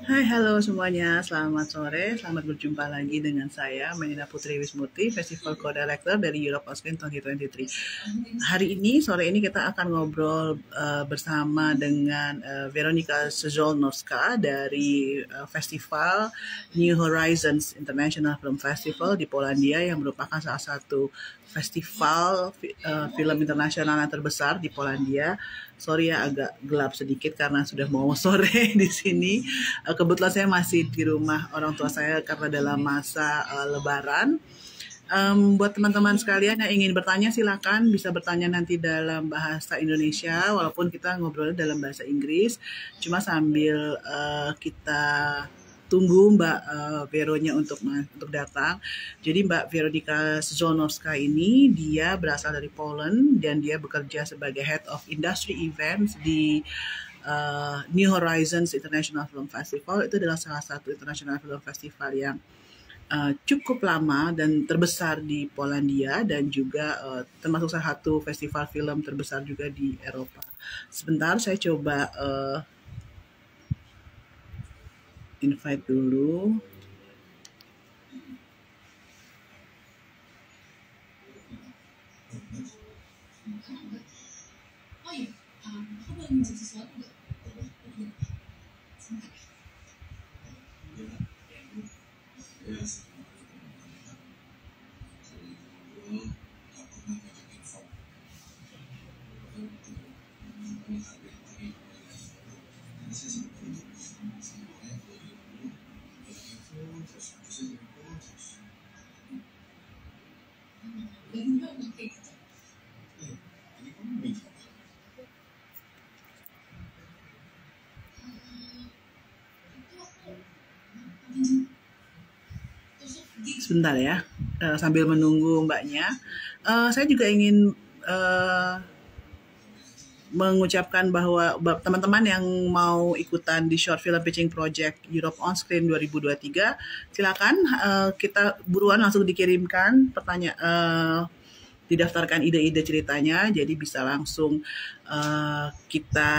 Hai, halo semuanya, selamat sore, selamat berjumpa lagi dengan saya, Menina Putri Wismuti, Festival Co-Director dari Europe on Screen 2023. Hari ini, sore ini kita akan ngobrol bersama dengan Weronika Czołnowska dari Festival New Horizons International Film Festival di Polandia yang merupakan salah satu festival film internasional yang terbesar di Polandia. Sorry ya agak gelap sedikit karena sudah mau sore di sini. Kebetulan saya masih di rumah orang tua saya karena dalam masa lebaran. Buat teman-teman sekalian yang ingin bertanya silakan bisa bertanya nanti dalam bahasa Indonesia. Walaupun kita ngobrolnya dalam bahasa Inggris. Cuma sambil kita tunggu Mbak Veronya untuk datang. Jadi Mbak Weronika Czołnowska ini dia berasal dari Poland dan dia bekerja sebagai Head of Industry Events di New Horizons International Film Festival. Itu adalah salah satu international film festival yang cukup lama dan terbesar di Polandia dan juga termasuk salah satu festival film terbesar juga di Eropa. Sebentar saya coba invite dulu. Sebentar ya, sambil menunggu mbaknya, saya juga ingin mengucapkan bahwa teman-teman yang mau ikutan di Short Film Pitching Project Europe on Screen 2023 silakan kita buruan langsung dikirimkan pertanyaan, didaftarkan ide-ide ceritanya, jadi bisa langsung kita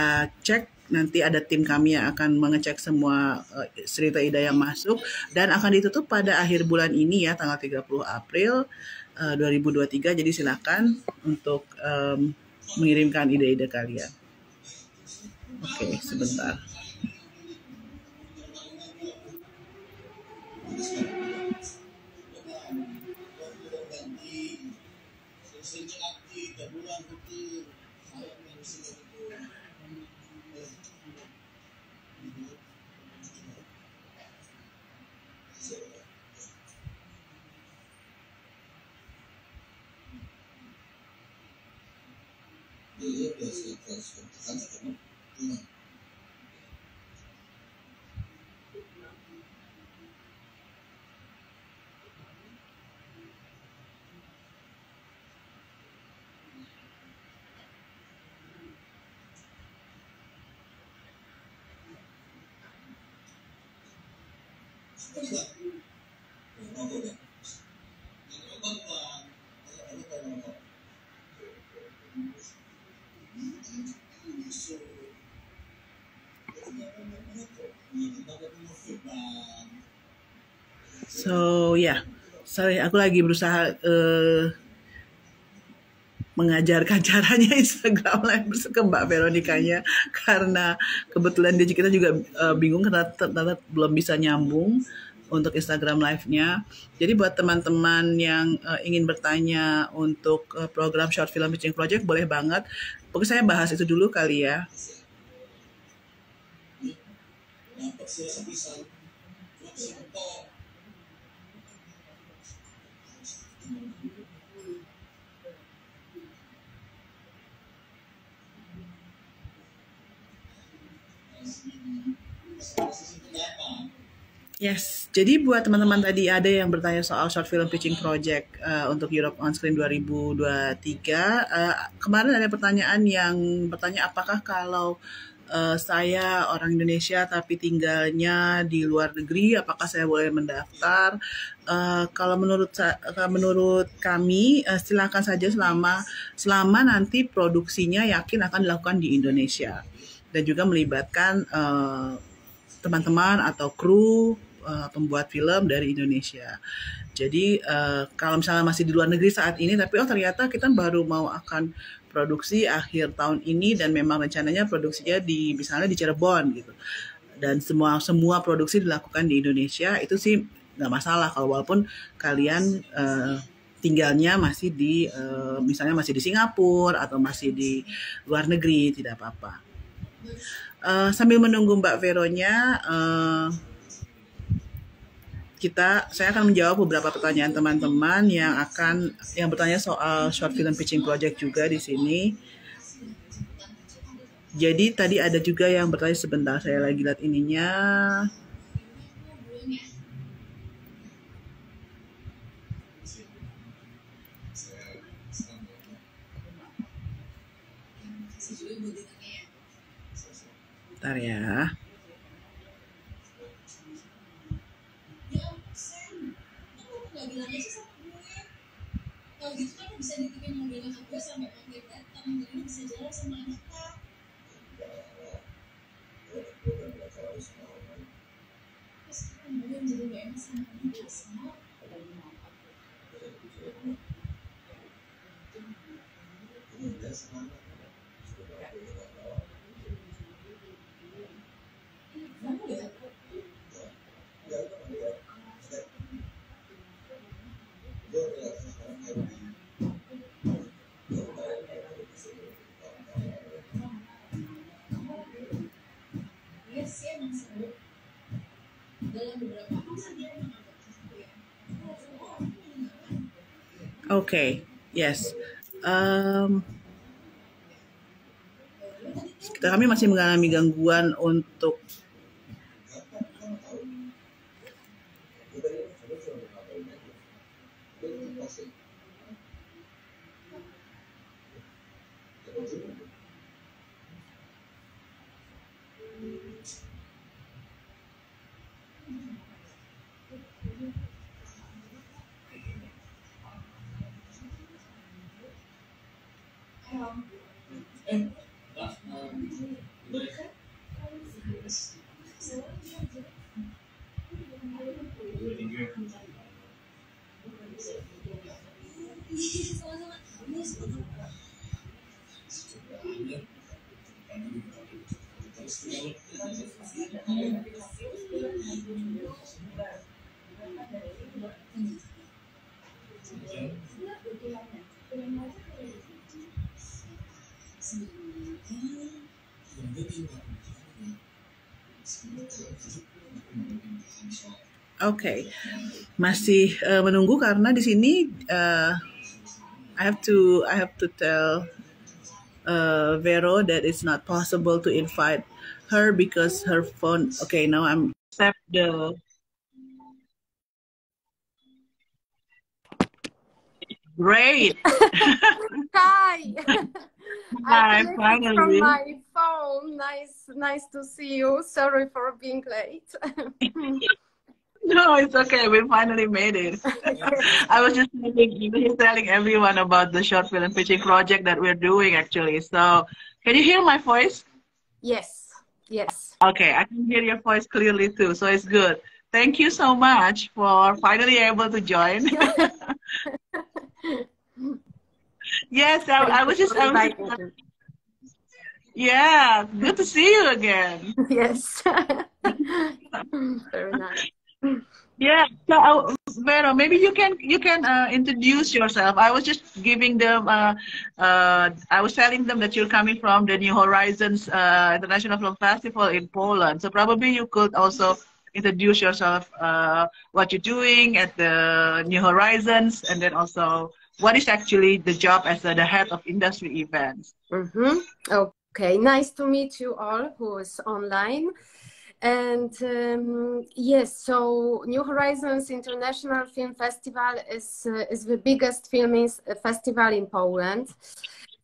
cek. Nanti ada tim kami yang akan mengecek semua cerita Ida yang masuk dan akan ditutup pada akhir bulan ini ya tanggal 30 April 2023. Jadi silakan untuk mengirimkan ide-ide kalian. Oke, sebentar. So yeah, sorry aku lagi berusaha mengajarkan caranya Instagram Live ke Mbak Weronikanya karena kebetulan dia kita juga bingung karena belum bisa nyambung untuk Instagram Live-nya. Jadi buat teman-teman yang ingin bertanya untuk program Short Film Pitching Project boleh banget. Pokoknya saya bahas itu dulu kali ya. Yes, jadi buat teman-teman tadi ada yang bertanya soal Short Film Pitching Project untuk Europe on Screen 2023. Kemarin ada pertanyaan yang bertanya apakah kalau saya orang Indonesia tapi tinggalnya di luar negeri, apakah saya boleh mendaftar? Kalau menurut kami, silakan saja selama nanti produksinya yakin akan dilakukan di Indonesia dan juga melibatkan teman-teman atau kru pembuat film dari Indonesia. Jadi kalau misalnya masih di luar negeri saat ini, tapi oh ternyata kita baru mau akan produksi akhir tahun ini dan memang rencananya produksinya di misalnya di Cirebon gitu. Dan semua produksi dilakukan di Indonesia, itu sih nggak masalah kalau walaupun kalian tinggalnya masih di misalnya masih di Singapura atau masih di luar negeri, tidak apa-apa. Sambil menunggu Mbak Veronya, saya akan menjawab beberapa pertanyaan teman-teman yang bertanya soal short film pitching project juga di sini. Jadi tadi ada juga yang bertanya, sebentar saya lagi lihat ininya. Bentar ya. Okay, yes. Kami masih mengalami gangguan untuk Okay, masih menunggu karena di sini I have to tell Vero that it's not possible to invite her because her phone. Okay, now I'm accept the great. Hi. Hi, finally. From my phone. Nice to see you. Sorry for being late. No, it's okay. We finally made it. I was just telling everyone about the short film pitching project that we're doing, actually. So, can you hear my voice? Yes. Yes. Okay, I can hear your voice clearly too. So it's good. Thank you so much for finally able to join. Yes, I was just. Yeah, good to see you again. Yes. Very nice. Yeah, so Vero, maybe you can introduce yourself. I was just giving them, I was telling them that you're coming from the New Horizons International Film Festival in Poland. So probably you could also introduce yourself, what you're doing at the New Horizons, and then also what is actually the job as the head of industry events. Mm-hmm. Okay, nice to meet you all who is online. And yes, so New Horizons International Film Festival is the biggest film festival in Poland.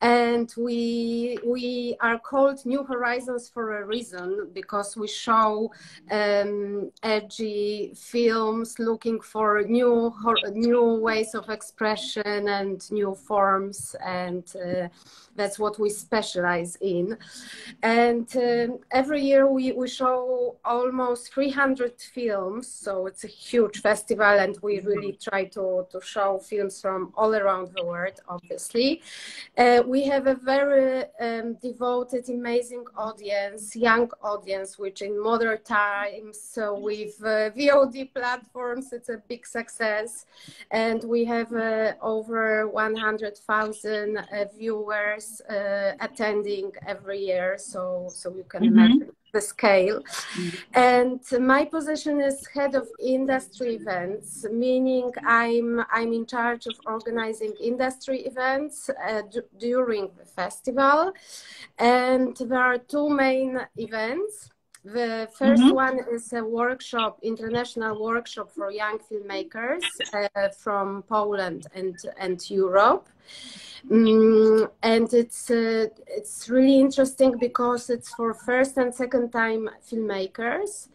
And we are called New Horizons for a reason, because we show edgy films looking for new ways of expression and new forms, and that's what we specialize in. And every year we show almost 300 films, so it's a huge festival, and we really try to show films from all around the world, obviously. We have a very devoted, amazing audience, young audience, which in modern times, so with VOD platforms, it's a big success. And we have over 100,000 viewers attending every year, so you can imagine the scale. And my position is head of industry events, meaning I'm in charge of organizing industry events during the festival. And there are two main events. The first one is a workshop, international workshop for young filmmakers from Poland and Europe. And it's really interesting because it's for first and second time filmmakers.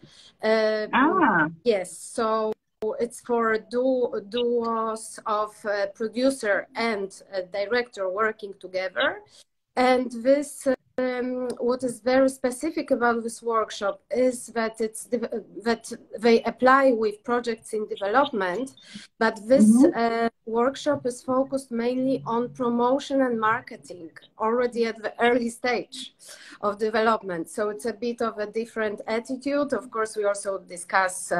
Yes, so it's for duos of producer and director working together. And this what is very specific about this workshop is that they apply with projects in development, but this workshop is focused mainly on promotion and marketing already at the early stage of development. So it's a bit of a different attitude. Of course, we also discuss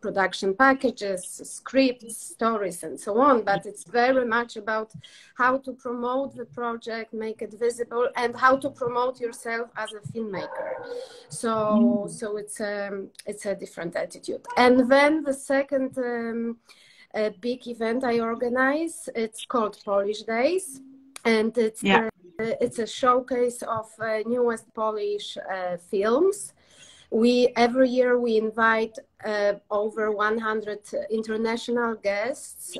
production packages, scripts, stories, and so on, but it's very much about how to promote the project, make it visible, and how to promote yourself as a filmmaker. So it's a different attitude. And then the second big event I organize, it's called Polish Days, and it's a showcase of newest Polish films. Every year we invite over 100 international guests,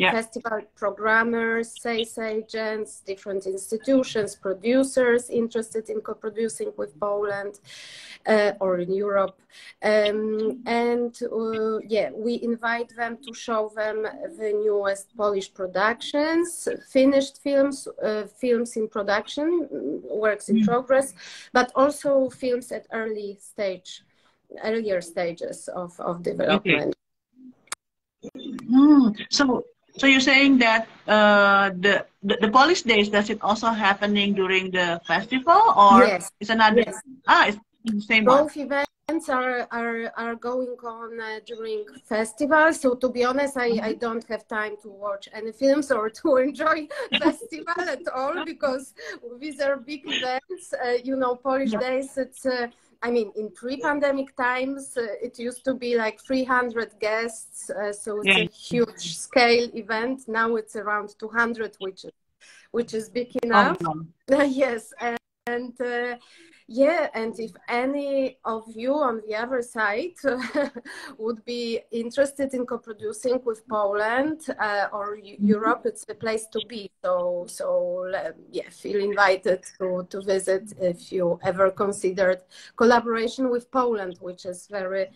festival programmers, sales agents, different institutions, producers interested in co-producing with Poland or in Europe. We invite them to show them the newest Polish productions, finished films, films in production, works in progress, but also films at earlier stages of development. So you're saying that the Polish Days, does it also happening during the festival, or it's another? Yes. It's the same. Both events are going on during festivals. So to be honest, I don't have time to watch any films or to enjoy festival at all, because these are big events. Polish Days, it's in pre-pandemic times, it used to be like 300 guests, so it's a huge scale event. Now it's around 200, which is big enough. Yes, and if any of you on the other side would be interested in co-producing with Poland or Europe, it's the place to be. So feel invited to visit if you ever considered collaboration with Poland, which is very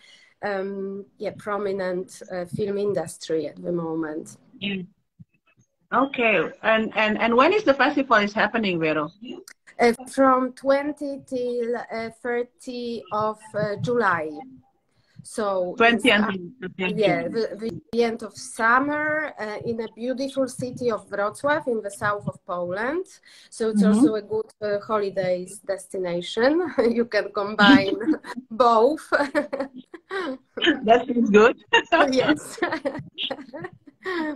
prominent film industry at the moment. Okay, and when is the festival is happening, Vero? From 20 till 30 of July. So 20 the end of summer in a beautiful city of Wrocław in the south of Poland. So it's also a good holidays destination. You can combine both. That is good. Yes.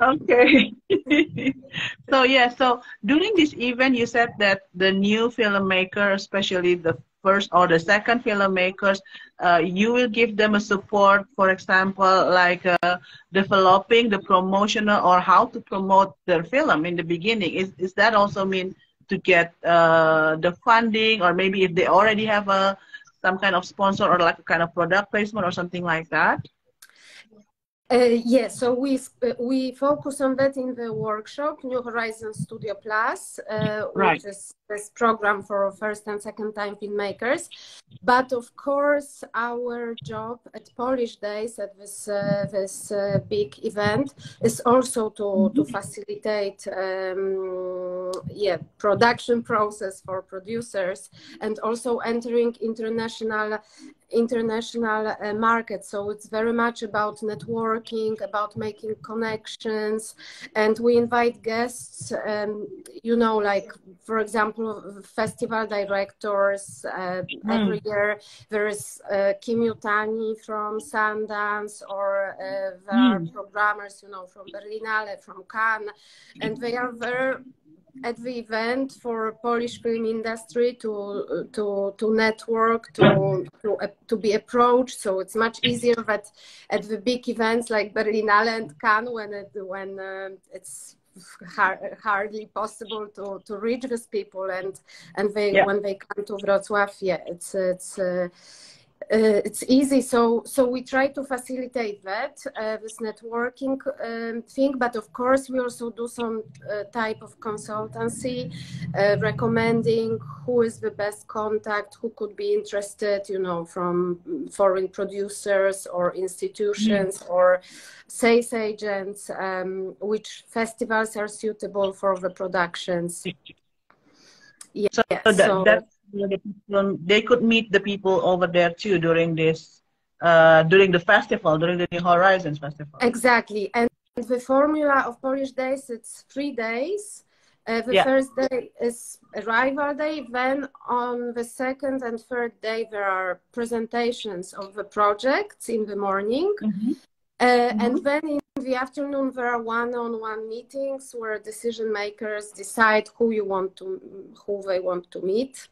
Okay. So during this event, you said that the new filmmakers, especially the first or the second filmmakers, you will give them a support, for example, like developing the promotional or how to promote their film in the beginning. Is that also mean to get the funding, or maybe if they already have some kind of sponsor or like a kind of product placement or something like that? Yes, so we focus on that in the workshop, New Horizons Studio Plus, which is this program for first and second time filmmakers. But of course, our job at Polish Days, at this big event, is also to facilitate production process for producers, and also entering international market. So it's very much about networking, about making connections, and we invite guests, like, for example, festival directors. Every year there is Kim Yutani from Sundance, or there are programmers, from Berlinale, from Cannes, and they are very at the event for Polish film industry to network, to be approached. So it's much easier that at the big events like Berlinale and Cannes, when it's hardly possible to reach these people, and when they come to Wrocław, it's easy. So we try to facilitate that, this networking thing, but of course we also do some type of consultancy, recommending who is the best contact, who could be interested, from foreign producers or institutions or sales agents, which festivals are suitable for the productions. Yeah, they could meet the people over there too during this, during the festival, during the New Horizons Festival. Exactly. And the formula of Polish Days, it's 3 days. The first day is arrival day. Then on the second and third day, there are presentations of the projects in the morning. And then in the afternoon, there are one-on-one meetings where decision makers decide who they want to meet.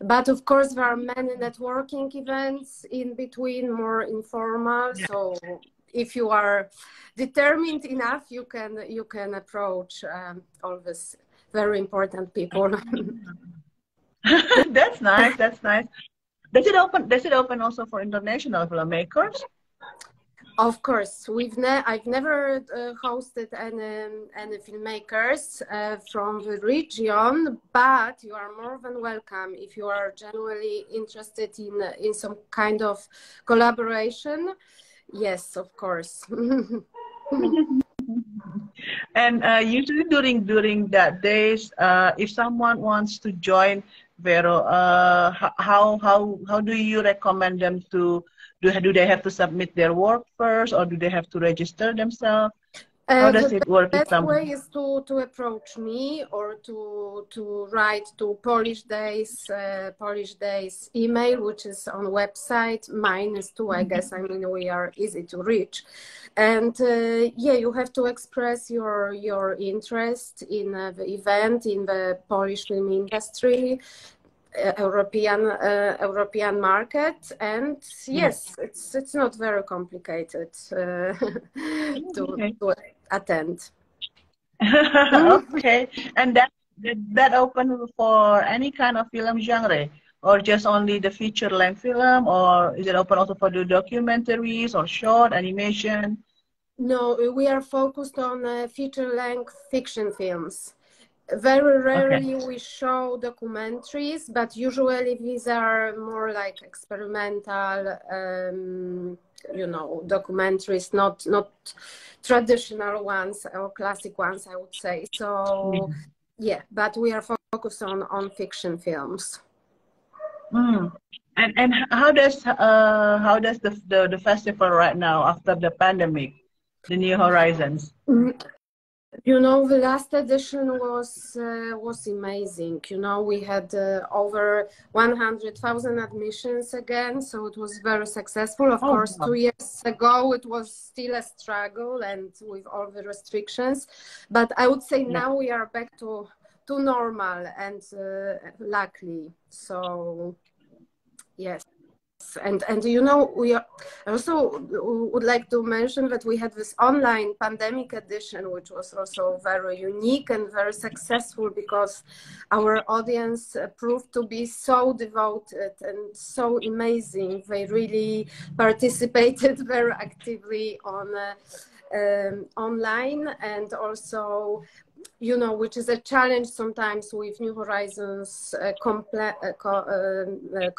But of course, there are many networking events in between, more informal. Yeah. So if you are determined enough, you can approach all these very important people. That's nice. That's nice. Does it open also for international filmmakers? Of course, I've never hosted any filmmakers from the region, but you are more than welcome if you are genuinely interested in some kind of collaboration. Yes, of course. And usually during that days, if someone wants to join Vero, how do you recommend them to? Do they have to submit their work first, or do they have to register themselves? How does it work? The best way is to approach me, or to write to Polish Days email, which is on website. Mine is too, I guess. I mean, we are easy to reach, and you have to express your interest in the event, in the Polish film industry. European market, and yes, it's not very complicated to attend. Okay, and that open for any kind of film genre, or just only the feature-length film, or is it open also for the documentaries or short animation? No, we are focused on feature-length fiction films. Very rarely we show documentaries, but usually these are more like experimental, documentaries, not traditional ones or classic ones, I would say. So, but we are focused on fiction films. And how does the festival right now after the pandemic, the New Horizons? The last edition was amazing. We had over 100,000 admissions again, so it was very successful. Of course, 2 years ago, it was still a struggle and with all the restrictions. But I would say now we are back to normal, and luckily. So, yes. stuff. And you know, we are also would like to mention that we had this online pandemic edition, which was also very unique and very successful because our audience proved to be so devoted and so amazing. They really participated very actively on online, and also, you know, which is a challenge sometimes with New Horizons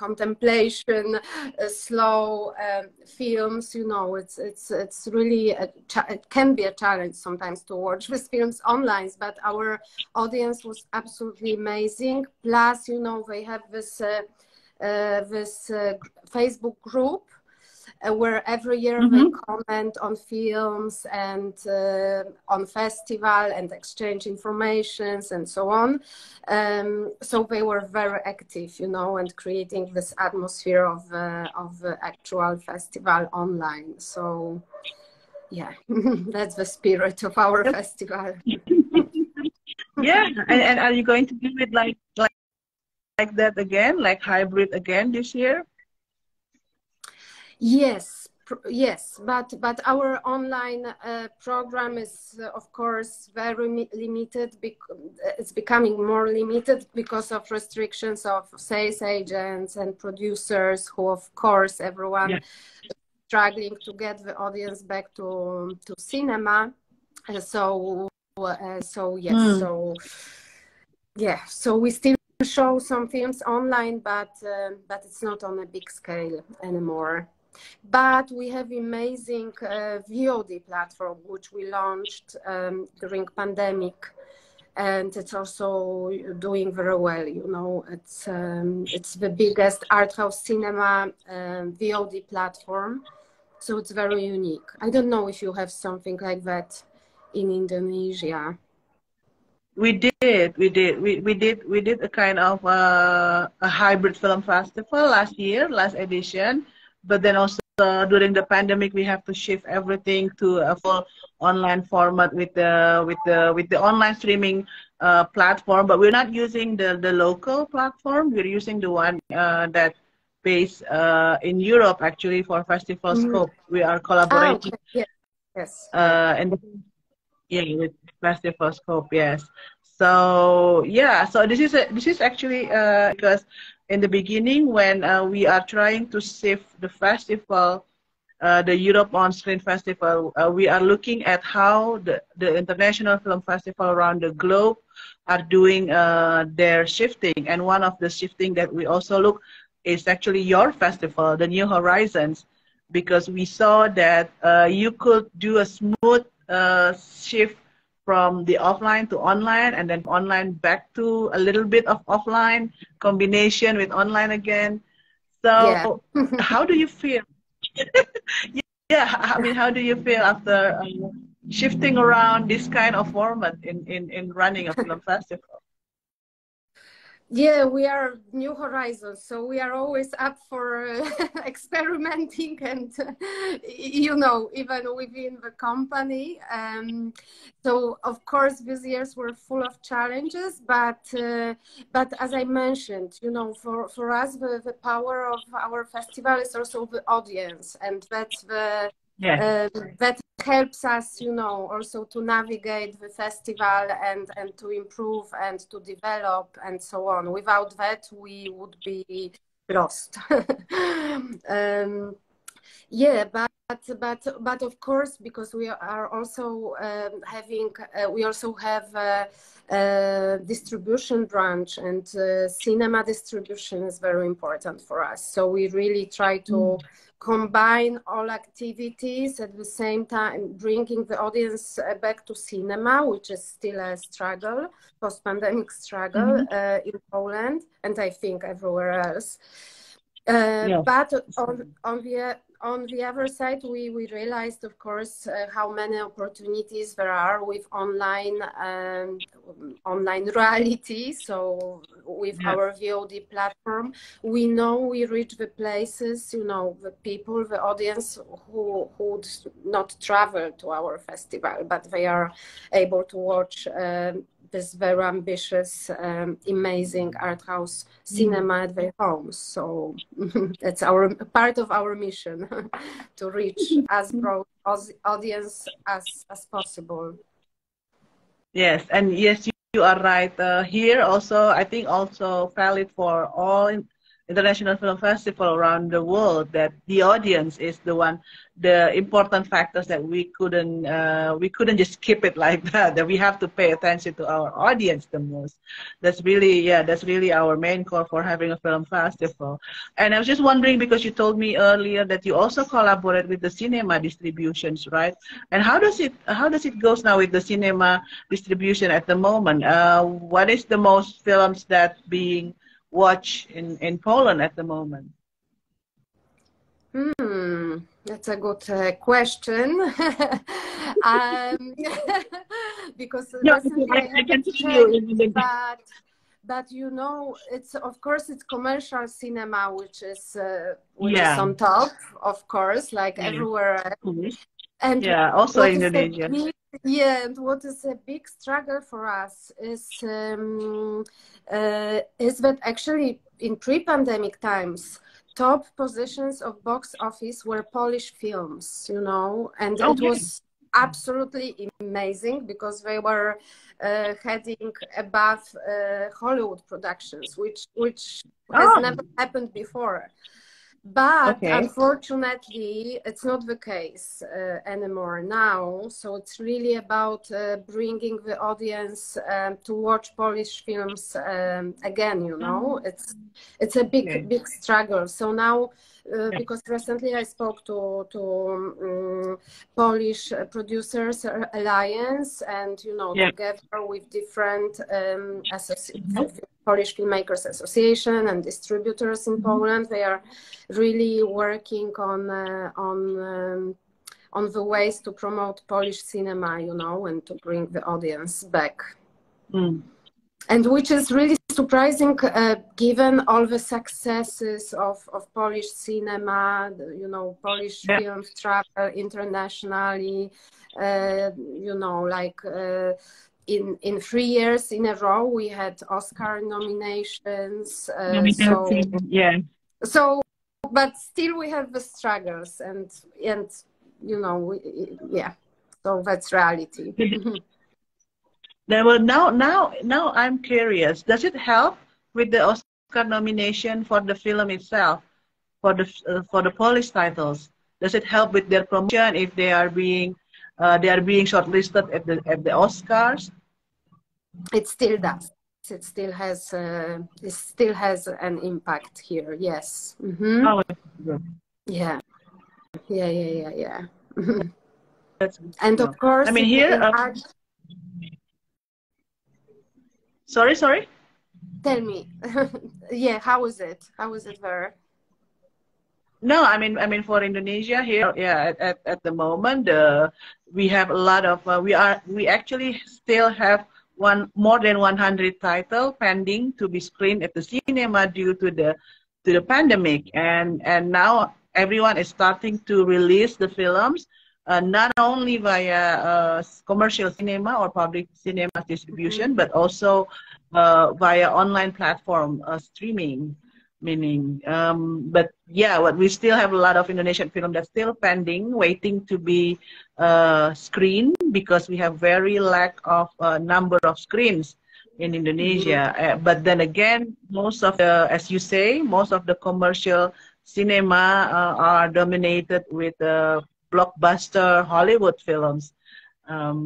contemplation, slow films. You know, it's really it can be a challenge sometimes to watch these films online. But our audience was absolutely amazing. Plus, you know, they have this Facebook group, where every year they comment on films and on festival and exchange informations and so on. So they were very active, you know, and creating this atmosphere of the actual festival online. So yeah, that's the spirit of our festival. Yeah, and are you going to do it like that again, like hybrid again this year? Yes, yes, but our online program is of course very limited. It's becoming more limited because of restrictions of sales agents and producers, who of course everyone is struggling to get the audience back to cinema. So yes, so we still show some films online, but it's not on a big scale anymore. But we have amazing VOD platform, which we launched during pandemic, and it's also doing very well. You know, it's the biggest art house cinema VOD platform, so it's very unique. I don't know if you have something like that in Indonesia. We did a kind of a hybrid film festival last year, last edition. But then also during the pandemic, we have to shift everything to a full online format with the online streaming platform. But we're not using the local platform. We're using the one that based in Europe, actually, for FestivalScope. We are collaborating. Oh, okay. Yes. And yeah, with FestivalScope. Yes. So yeah. So this is actually because in the beginning, when we are trying to shift the festival, the Europe on Screen Festival, we are looking at how the international film festival around the globe are doing their shifting. And one of the shifting that we also look is actually your festival, the New Horizons, because we saw that you could do a smooth shift from the offline to online, and then online back to a little bit of offline combination with online again. So yeah. How do you feel? Yeah, I mean, how do you feel after shifting around this kind of format in running a film festival? Yeah, we are New Horizons, so we are always up for experimenting and, you know, even within the company. So, of course, these years were full of challenges, but as I mentioned, you know, for us, the power of our festival is also the audience, and that's the... Yeah. That helps us, you know, also to navigate the festival and to improve and to develop and so on. Without that, we would be lost. Yeah, but of course, because we are also have a distribution branch, and cinema distribution is very important for us. So we really try to combine all activities at the same time, bringing the audience back to cinema, which is still a struggle, post-pandemic struggle in Poland, and I think everywhere else. But on the other side, we realized, of course, how many opportunities there are with online reality. So with our VOD platform, we know we reach the places, you know, the people, the audience who would not travel to our festival, but they are able to watch this very ambitious, amazing art house cinema at their homes. So that's our part of our mission to reach as broad audience as possible. Yes, and yes, you are right. Here also, I think also valid for all international film festival around the world, that the audience is the one, the important factors that we couldn't just skip it like that. That we have to pay attention to our audience the most. That's really, yeah, that's really our main core for having a film festival. And I was just wondering, because you told me earlier that you also collaborate with the cinema distributions, right? And how does it goes now with the cinema distribution at the moment? What is the most films that being watch in Poland at the moment? That's a good question. Because no, I can continue. But you know, it's of course it's commercial cinema, which is on top, of course, like everywhere. And also Indonesia. Yeah, and what is a big struggle for us is that actually in pre-pandemic times, top positions of box office were Polish films, you know, and it was absolutely amazing because they were heading above Hollywood productions, which has never happened before. But unfortunately, it's not the case anymore now. So it's really about bringing the audience to watch Polish films again, you know. It's a big struggle. So now, because recently I spoke to Polish Producers Alliance, and, you know, together with different Polish Filmmakers Association and distributors in Poland, they are really working on the ways to promote Polish cinema, you know, and to bring the audience back. And which is really surprising, given all the successes of Polish cinema, you know, Polish films travel internationally, you know, like in 3 years in a row we had Oscar nominations. So, but still we have the struggles, and you know, so that's reality. Well, now I'm curious. Does it help with the Oscar nomination for the film itself, for the Polish titles? Does it help with their promotion if they are being shortlisted at the Oscars? It still does. It still has an impact here. Yes. Mm-hmm. Oh, good. Yeah. And of course, I mean here. Sorry. Tell me. Yeah, how is it? How is it there? No, I mean for Indonesia here, yeah, at the moment, we have a lot of we actually still have more than 100 titles pending to be screened at the cinema due to the pandemic, and now everyone is starting to release the films. Not only via commercial cinema or public cinema distribution, but also via online platform streaming, meaning. But yeah, we still have a lot of Indonesian film that's still pending, waiting to be screened because we have very lack of number of screens in Indonesia. But then again, most of the, as you say, most of the commercial cinema are dominated with blockbuster Hollywood films,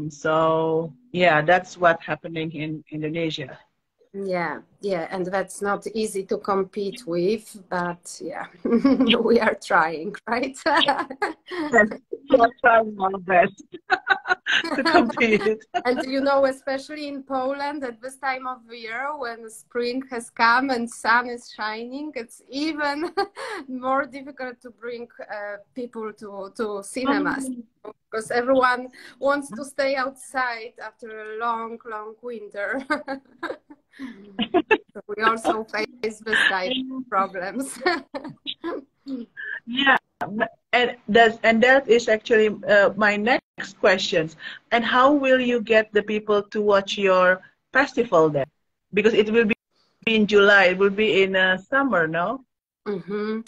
so yeah, that's what's happening in Indonesia. Yeah, and that's not easy to compete with, but yeah, we are trying, right? We're trying our best to compete. And you know, especially in Poland at this time of the year, when spring has come and sun is shining, it's even more difficult to bring people to cinemas. Because everyone wants to stay outside after a long, long winter. So we also face this type of problems. Yeah, and that is actually my next question. And how will you get the people to watch your festival then? Because it will be in July, it will be in summer, no? Mm-hmm.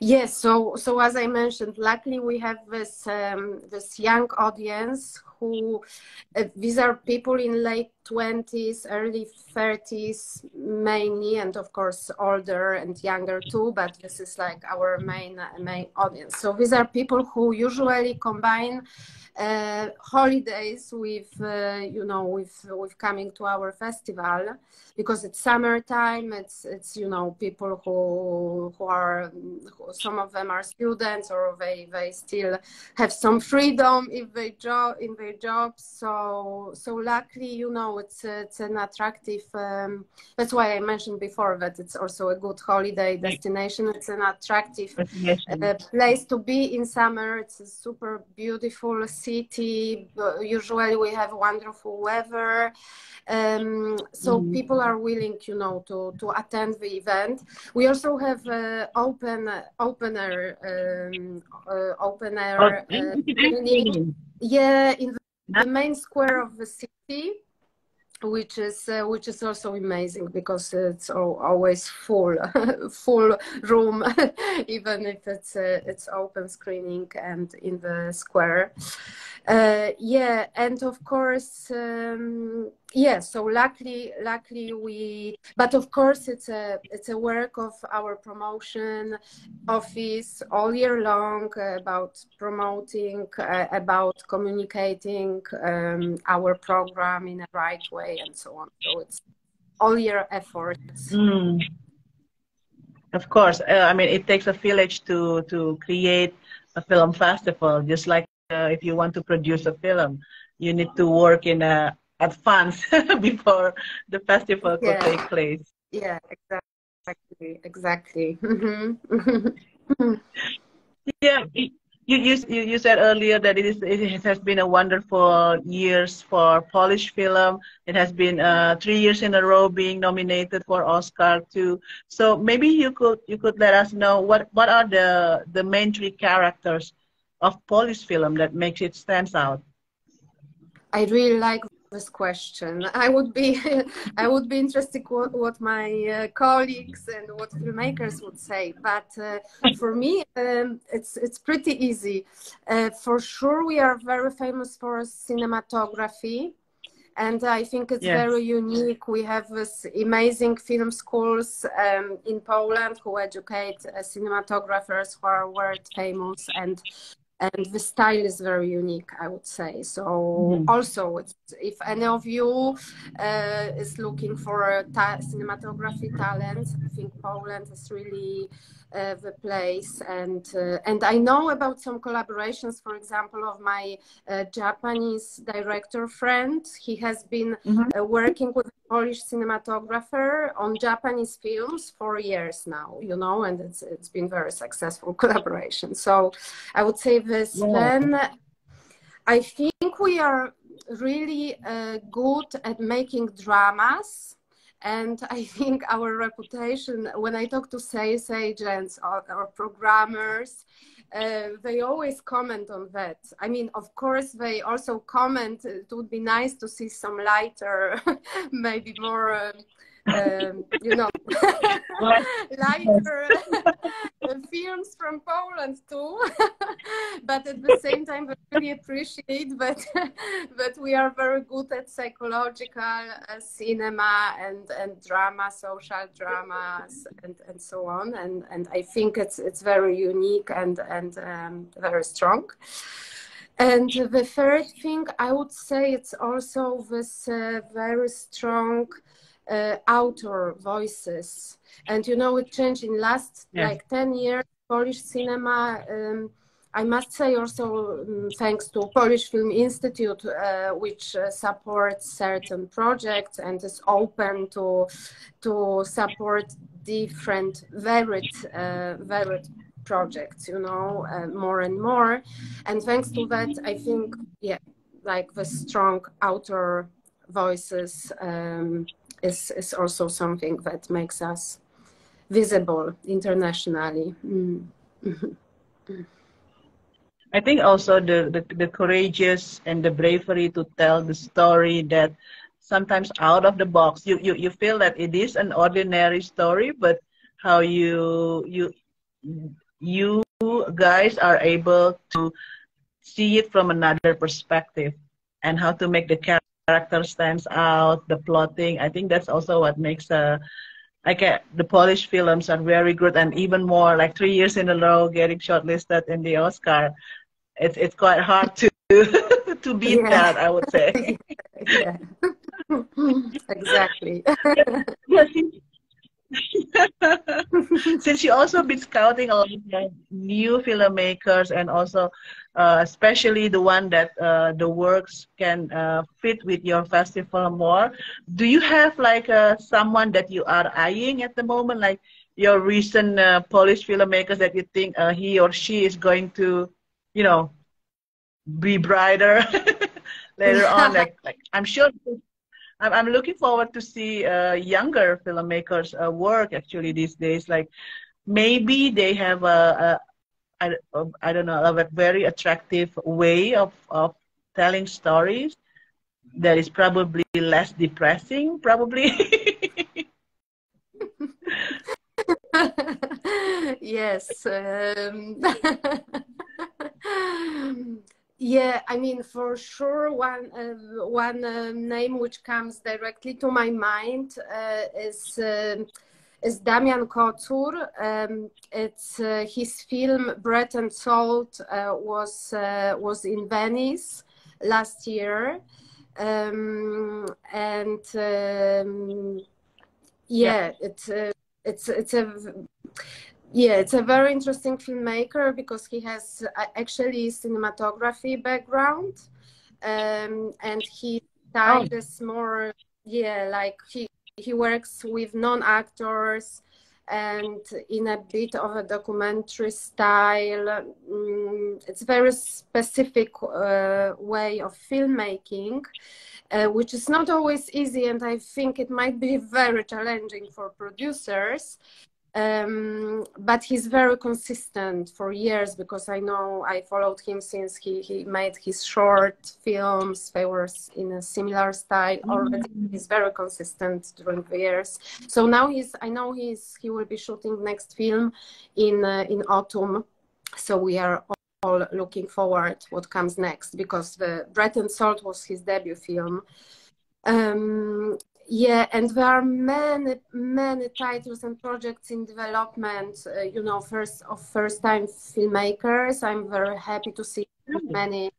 Yes, so as I mentioned, luckily we have this this young audience who these are people in late 20s, early 30s mainly, and of course older and younger too, but this is like our main audience. So these are people who usually combine holidays with with coming to our festival, because it's summertime. It's people who some of them are students, or they still have some freedom in their jobs. So luckily it's an attractive. That's why I mentioned before that it's also a good holiday destination. It's an attractive place to be in summer. It's a super beautiful city. Usually we have wonderful weather, so people are willing to attend the event. We also have open air in the main square of the city, which is also amazing, because it's always full room, even if it's open screening and in the square. And of course, so luckily we. But of course, it's a work of our promotion office all year long, about promoting, about communicating our program in the right way and so on. So it's all year effort. Mm. Of course, it takes a village to create a film festival, just like. If you want to produce a film, you need to work in advance before the festival could take place. Yeah, exactly. Yeah, you said earlier that it has been a wonderful years for Polish film. It has been 3 years in a row being nominated for Oscar too. So maybe you could let us know what are the main three characters of Polish film that makes it stands out? I really like this question. I would be interested what my colleagues and what filmmakers would say, but for me it's pretty easy. For sure, we are very famous for cinematography. And I think it's very unique. We have this amazing film schools in Poland who educate cinematographers who are world famous, and the style is very unique, I would say. So also, if any of you is looking for cinematography talents, I think Poland is really the place. And I know about some collaborations, for example, of my Japanese director friend. He has been working with a Polish cinematographer on Japanese films for years now, and it's been very successful collaboration. So I would say this. Then I think we are really good at making dramas. And I think our reputation, when I talk to sales agents or programmers, they always comment on that. I mean, of course, they also comment, it would be nice to see some lighter, maybe more, lighter films from Poland too. But at the same time, we really appreciate that we are very good at psychological cinema and drama, social dramas, and so on. And I think it's very unique and very strong. And the third thing, I would say, it's also this very strong outer voices. And it changed in last like 10 years Polish cinema. I must say also thanks to Polish Film Institute, which supports certain projects and is open to support different varied projects, more and more. And thanks to that, I think the strong outer voices is also something that makes us visible internationally. I think also the courageous and the bravery to tell the story that sometimes out of the box. You feel that it is an ordinary story, but how you guys are able to see it from another perspective, and how to make the character stands out, the plotting. I think that's also what makes the Polish films are very good, and even more, like 3 years in a row getting shortlisted in the Oscar. It's quite hard to to beat that, I would say. Yeah. Exactly. Since you also been scouting all the new filmmakers, and also especially the one that the works can fit with your festival more, do you have like someone that you are eyeing at the moment, like your recent Polish filmmakers that you think he or she is going to, you know, be brighter later on? Like I'm sure I'm looking forward to see younger filmmakers work actually these days. Like maybe they have I don't know, a very attractive way of telling stories that is probably less depressing, probably. Yes. Yeah, I mean, for sure, one name which comes directly to my mind is Damian Kotur. It's his film Bread and Salt was in Venice last year, and yeah, it's a very interesting filmmaker because he has actually a cinematography background, and he style is more, yeah, like he works with non-actors and in a bit of a documentary style. It's very specific way of filmmaking, which is not always easy, and I think it might be very challenging for producers. But he's very consistent for years, because I know I followed him since he made his short films. They were in a similar style already. He's very consistent during the years. So now I know he will be shooting next film in autumn. So we are all looking forward what comes next, because the Bread and Salt was his debut film. Yeah, and there are many titles and projects in development, you know, first-time filmmakers. I'm very happy to see many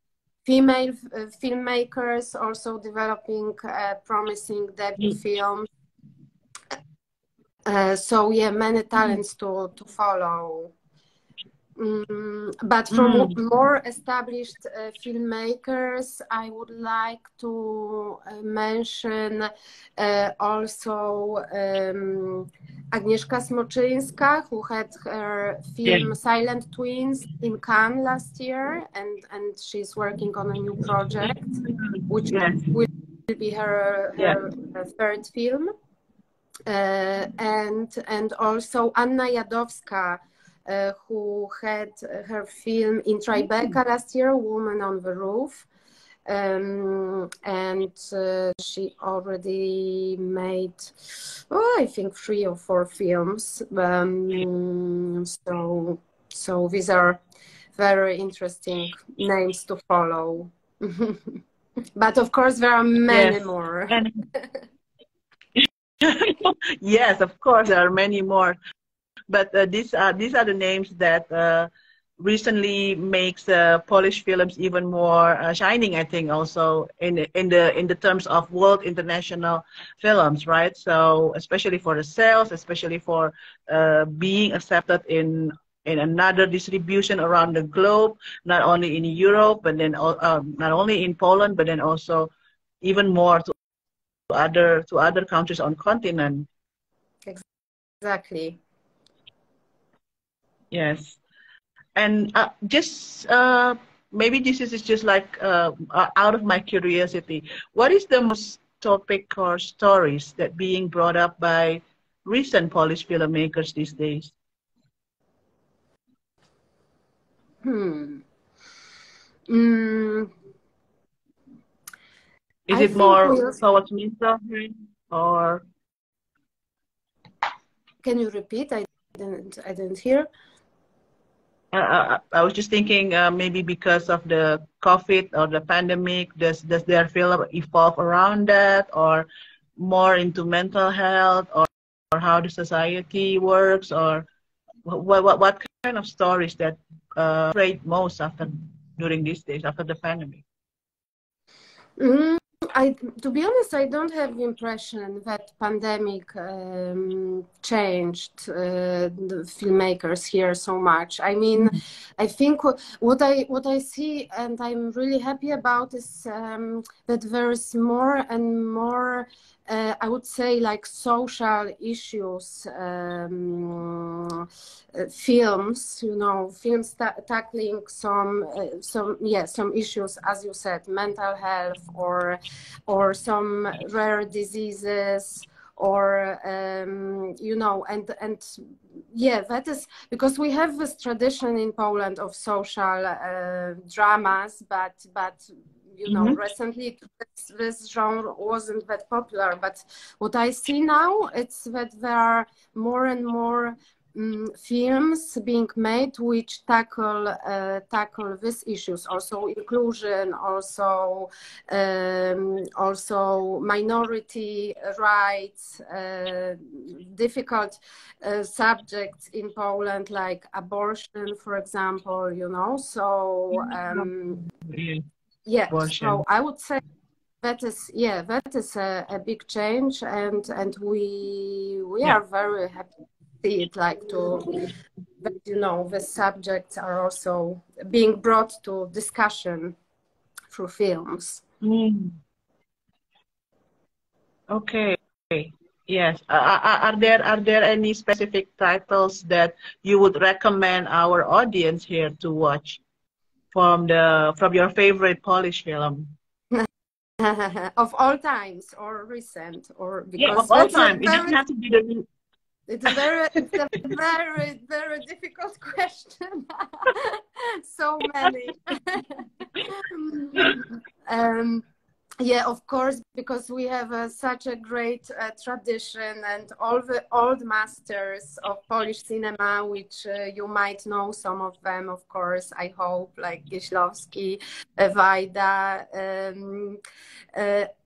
female filmmakers also developing promising debut films. So, yeah, many talents to follow. But from more established filmmakers, I would like to mention also Agnieszka Smoczyńska, who had her film Silent Twins in Cannes last year, and she's working on a new project, which will be her third film. And also Anna Jadowska, who had her film in Tribeca last year, Woman on the Roof. And she already made, I think, 3 or 4 films. So these are very interesting names to follow. But of course, there are many more. Yes, of course, there are many more. But these are the names that recently makes Polish films even more shining, I think, also in the terms of world international films, right? So especially for the sales, especially for being accepted in another distribution around the globe, not only in Europe, but then not only in Poland, but then also even more to other countries on continent. Exactly. Yes, and maybe this is just like out of my curiosity, what is the most topic or stories that being brought up by recent Polish filmmakers these days? Is it more Sołacz Międzyzdrojny or? Can you repeat? I didn't hear. I was just thinking maybe because of the COVID or the pandemic, does their film evolve around that, or more into mental health, or how the society works, or what kind of stories that trade most after during these days after the pandemic? To be honest, I don't have the impression that pandemic changed the filmmakers here so much. I mean, I think what I see, and I'm really happy about, is that there is more and more, I would say, like social issues films, you know, films tackling some issues, as you said, mental health or some rare diseases, or you know, and yeah, that is because we have this tradition in Poland of social dramas, but you know, mm-hmm. recently this genre wasn't that popular, but what I see now, it's that there are more and more films being made which tackle these issues, also inclusion, also minority rights, difficult subjects in Poland, like abortion, for example, you know, so. Yeah. Yeah, so I would say that is a big change, and we are very happy to see it, like but you know, the subjects are also being brought to discussion through films. Mm. Okay. Yes. Are there any specific titles that you would recommend our audience here to watch? From your favorite Polish film of all times, or recent, or because yeah, of all time. It doesn't have to be the. It's a very, very difficult question. So many. Yeah, of course, because we have such a great tradition, and all the old masters of Polish cinema, which you might know some of them, of course, I hope, like Kieślowski, Wajda,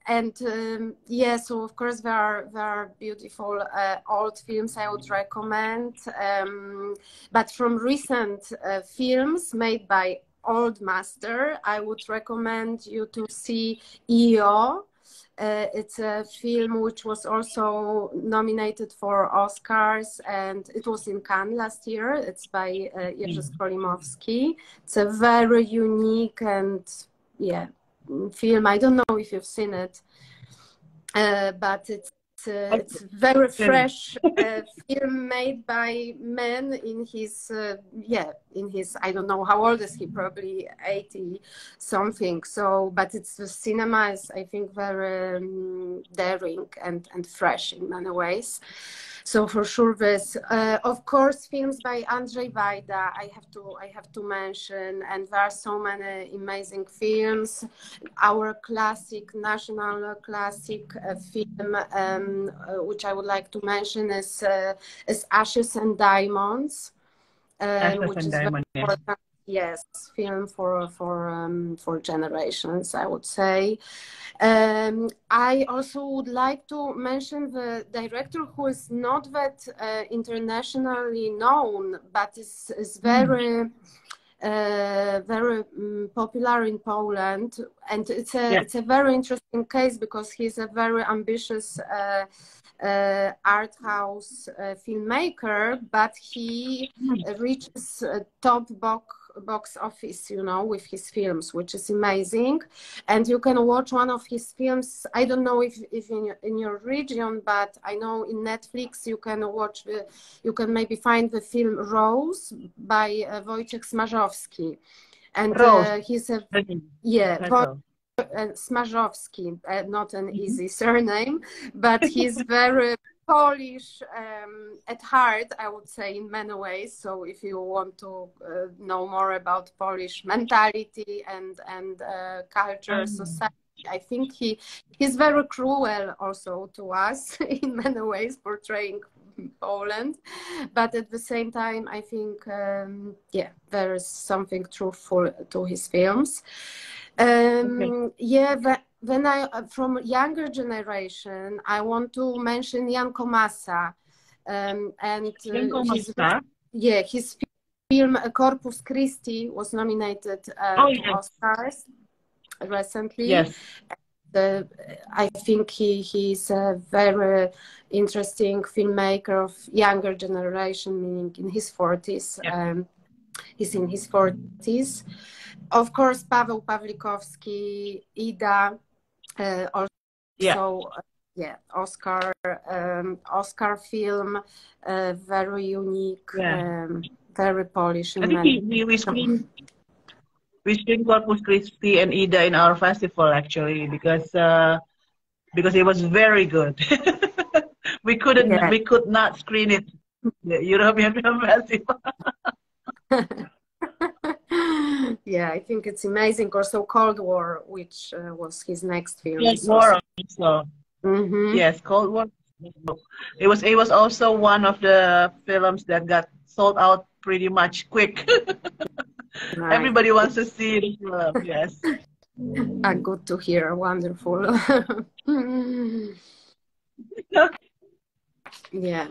and yeah, so of course there are beautiful old films I would recommend, but from recent films made by old master, I would recommend you to see EO. It's a film which was also nominated for Oscars, and it was in Cannes last year. It's by Jerzy Skolimowski. It's a very unique and yeah film. I don't know if you've seen it, but it's very fresh film made by man in his I don't know how old is he, probably 80 something, so but it's the cinema is, I think, very daring and fresh in many ways, so for sure this. Of course, films by Andrzej Wajda I have to mention, and there are so many amazing films. Our national classic film which I would like to mention is Ashes and Diamonds, yes, film for generations, I would say. I also would like to mention the director who is not that internationally known, but is very very popular in Poland, and it's a very interesting case because he's a very ambitious art house filmmaker, but he reaches top box office, you know, with his films, which is amazing. And you can watch one of his films. I don't know if in your region, but I know in Netflix you can watch. You can maybe find the film Rose by Wojciech Smażowski, and he's a Smażowski, not an easy surname, but he's very Polish at heart, I would say, in many ways. So if you want to know more about Polish mentality and culture, society, I think he's very cruel also to us in many ways, portraying Poland, but at the same time I think there is something truthful to his films. When I from younger generation, I want to mention Jan Komasa, and his film Corpus Christi was nominated to Oscars recently. Yes. I think he's a very interesting filmmaker of younger generation, meaning in his 40s. Yeah. He's in his 40s. Of course, Paweł Pawlikowski, Ida, also, Oscar film, very unique, very Polish. I think we screened Corpus Christi and Ida in our festival, actually, because it was very good. We could not screen it in the European Film Festival. Yeah, I think it's amazing. Also, Cold War, which was his next film. Yes, War also. Mm-hmm. Yes, Cold War. It was also one of the films that got sold out pretty much quick. Right. Everybody wants to see it. Yes. Good to hear. Wonderful. Yeah.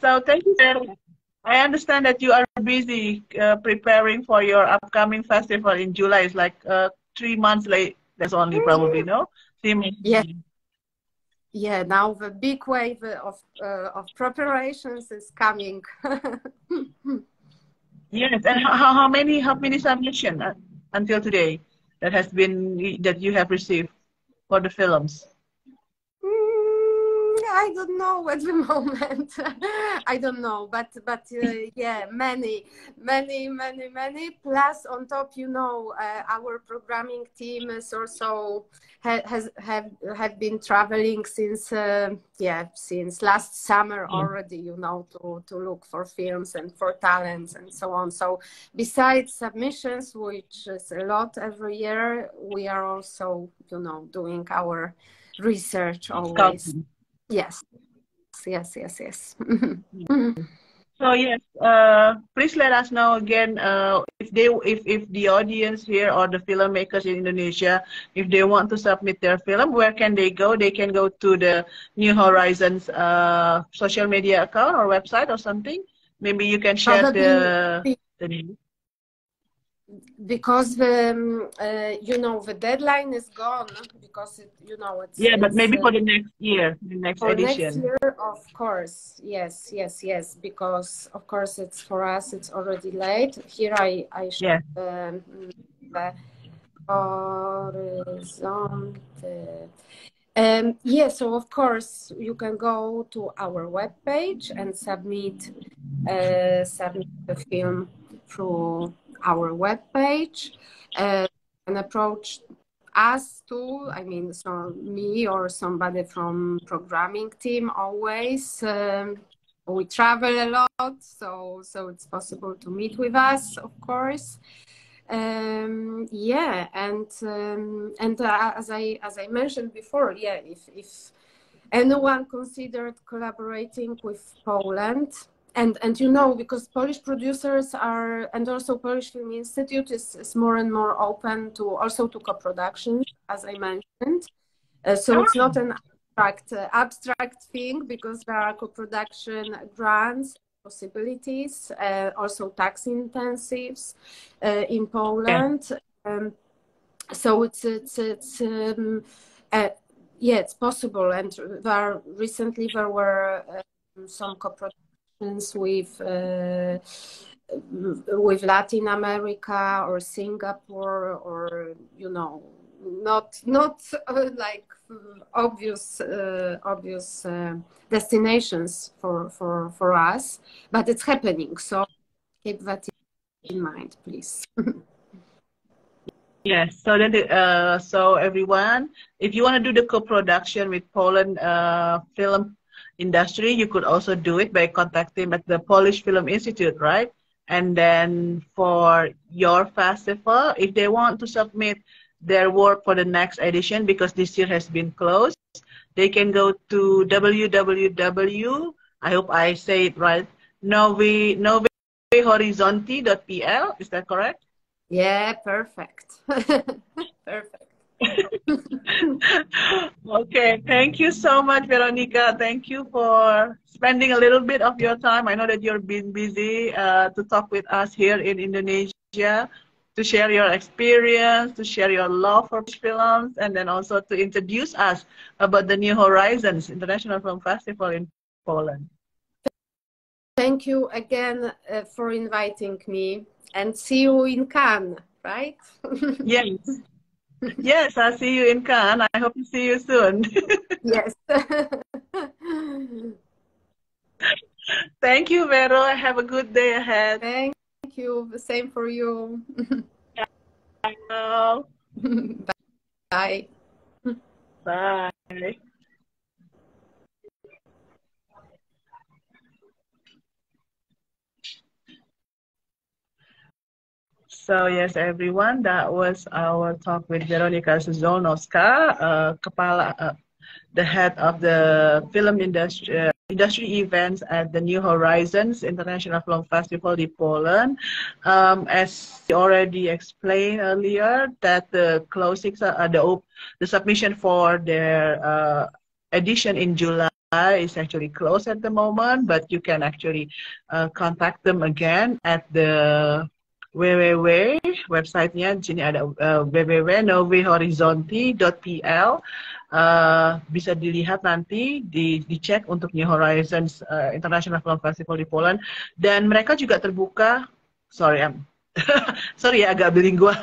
So thank you very much. I understand that you are busy preparing for your upcoming festival in July. It's like 3 months late. That's only probably, no? 3 months. Yeah. Yeah, now the big wave of preparations is coming. Yes, and how many submissions until today that you have received for the films? I don't know at the moment. I don't know, but many. Plus, on top, our programming team is also have been traveling since last summer already. To look for films and for talents and so on. So besides submissions, which is a lot every year, we are also doing our research always. Yes. So yes, please let us know again if the audience here or the filmmakers in Indonesia, if they want to submit their film, where can they go? They can go to the New Horizons social media account or website or something. Maybe you can share the because the deadline is gone, because it's maybe for the next year, the next edition. Next year, of course, yes. Because of course, it's for us. It's already late. Here I show the horizonte. So of course you can go to our webpage and submit the film through our webpage, and approach us too. I mean, so me or somebody from programming team always. We travel a lot, so it's possible to meet with us, of course. And as I mentioned before, if anyone considered collaborating with Poland. And because Polish producers are, and also Polish Film Institute is more and more open to co-productions, as I mentioned. It's not an abstract thing, because there are co-production grants, possibilities, also tax incentives in Poland. Yeah. So it's possible. And recently there were some co-productions with Latin America or Singapore, or not obvious destinations for us, but it's happening. So keep that in mind, please. Yes. So then, so everyone, if you want to do the co-production with Poland film industry, you could also do it by contacting at the Polish Film Institute, right? And then for your festival, if they want to submit their work for the next edition, because this year has been closed, they can go to www, I hope I say it right, nowehoryzonty.pl. Is that correct? Yeah, perfect. Perfect. Okay, thank you so much, Weronika. Thank you for spending a little bit of your time. I know that you've been busy to talk with us here in Indonesia, to share your experience, to share your love for films, and then also to introduce us about the New Horizons International Film Festival in Poland. Thank you again for inviting me, and see you in Cannes, right? Yes. Yes, I'll see you in Cannes. I hope to see you soon. Yes. Thank you, Vero. Have a good day ahead. Thank you. The same for you. Bye. Bye. Bye. So yes, everyone, that was our talk with Weronika Czołnowska, the head of the film industry events at the New Horizons International Film Festival in Poland. As already explained earlier, that the closings, the submission for their edition in July is actually closed at the moment, but you can actually contact them again at the www, websitenya di sini ada www.nowehoryzonty.pl. Bisa dilihat nanti, dicek untuk New Horizons International Film Festival di Poland, dan mereka juga terbuka. Sorry, sorry ya, agak bilingual.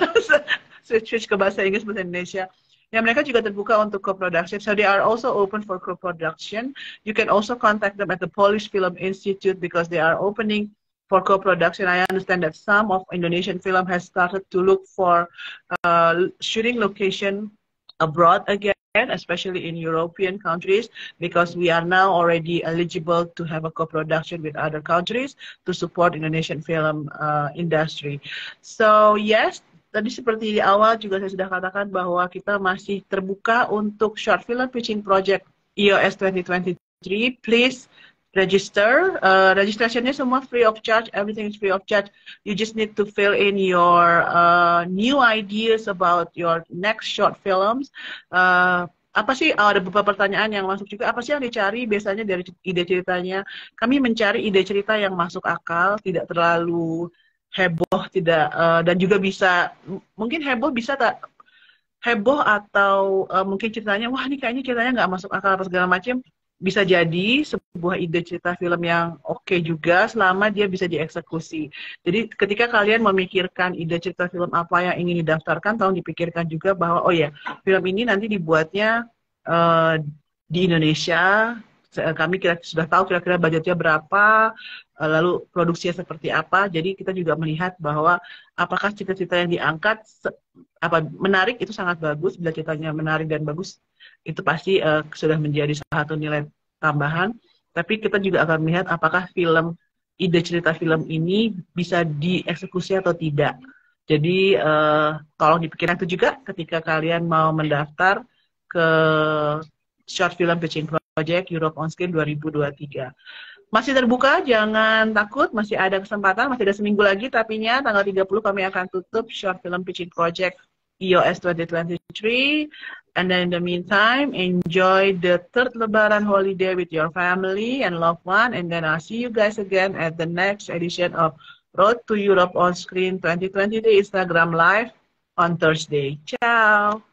switch ke bahasa Inggris, bahasa Indonesia. Ya, mereka juga terbuka untuk co-production. So they are also open for co-production. You can also contact them at the Polish Film Institute, because they are opening for co-production. I understand that some of Indonesian film has started to look for shooting location abroad again, especially in European countries, because we are now already eligible to have a co-production with other countries to support Indonesian film industry. So yes, tadi seperti di awal juga saya sudah katakan bahwa kita masih terbuka untuk short film pitching project EOS 2023. Please register. Registrationnya semua free of charge. Everything is free of charge. You just need to fill in your new ideas about your next short films. Apa sih, ada beberapa pertanyaan yang masuk juga. Apa sih yang dicari biasanya dari ide ceritanya? Kami mencari ide cerita yang masuk akal, tidak terlalu heboh, tidak dan juga bisa mungkin heboh, bisa tak heboh, atau mungkin ceritanya, wah ini kayaknya ceritanya nggak masuk akal apa segala macam. Bisa jadi sebuah ide cerita film yang oke juga, selama dia bisa dieksekusi. Jadi ketika kalian memikirkan ide cerita film apa yang ingin didaftarkan, tolong dipikirkan juga bahwa oh ya, film ini nanti dibuatnya di Indonesia. Kami sudah tahu kira-kira budgetnya berapa, lalu produksinya seperti apa. Jadi kita juga melihat bahwa apakah cerita-cerita yang diangkat menarik. Itu sangat bagus, bila ceritanya menarik dan bagus, itu pasti sudah menjadi satu nilai tambahan. Tapi kita juga akan melihat apakah film, ide cerita film ini bisa dieksekusi atau tidak. Jadi tolong dipikirkan itu juga ketika kalian mau mendaftar ke Short Film Pitching Project Europe on Screen 2023. Masih terbuka, jangan takut, masih ada kesempatan, masih ada seminggu lagi, tapinya tanggal 30 kami akan tutup Short Film Pitching Project EOS 2023. And then in the meantime, enjoy the third Lebaran holiday with your family and loved one. And then I'll see you guys again at the next edition of Road to Europe on Screen 2023 Instagram Live on Thursday. Ciao!